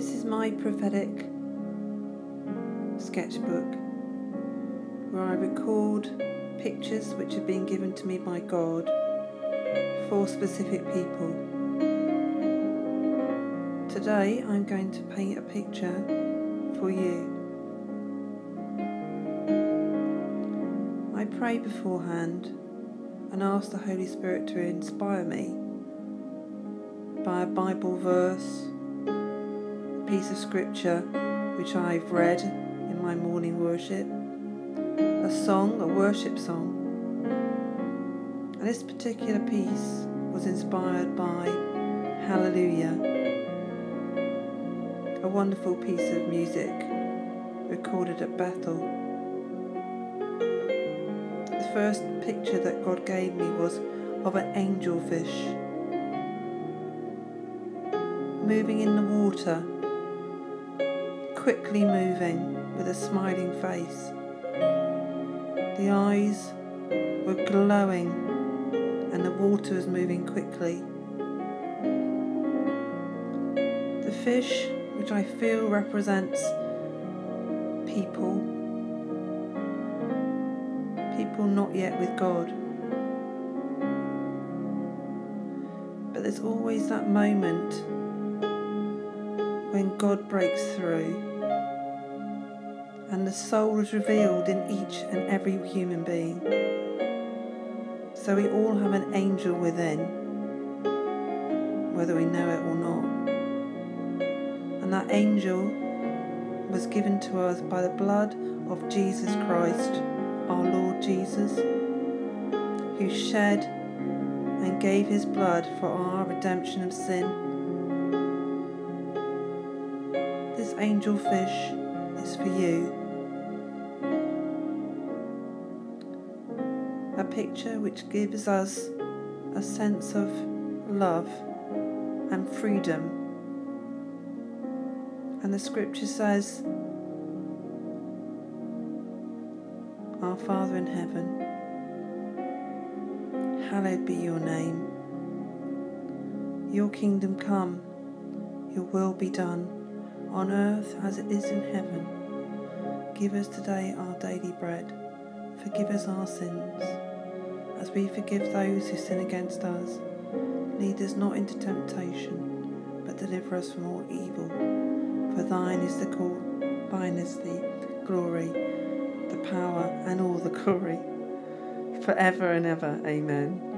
This is my prophetic sketchbook where I record pictures which have been given to me by God for specific people. Today I'm going to paint a picture for you. I pray beforehand and ask the Holy Spirit to inspire me by a Bible verse, a piece of scripture which I've read in my morning worship, a song, a worship song. And this particular piece was inspired by Hallelujah, a wonderful piece of music recorded at Bethel. The first picture that God gave me was of an angelfish moving in the water, quickly moving with a smiling face. The eyes were glowing and the water was moving quickly. The fish, which I feel represents people, not yet with God, but there's always that moment when God breaks through and the soul is revealed in each and every human being. So we all have an angel within, whether we know it or not, and that angel was given to us by the blood of Jesus Christ, our Lord Jesus, who shed and gave his blood for our redemption of sin. This angelfish is for you. A picture which gives us a sense of love and freedom. And the scripture says, Our Father in heaven, hallowed be your name. Your kingdom come, your will be done, on earth as it is in heaven. Give us today our daily bread. Forgive us our sins, as we forgive those who sin against us. Lead us not into temptation, but deliver us from all evil. For thine is the call, thine is the glory, the power and all the glory, forever and ever. Amen.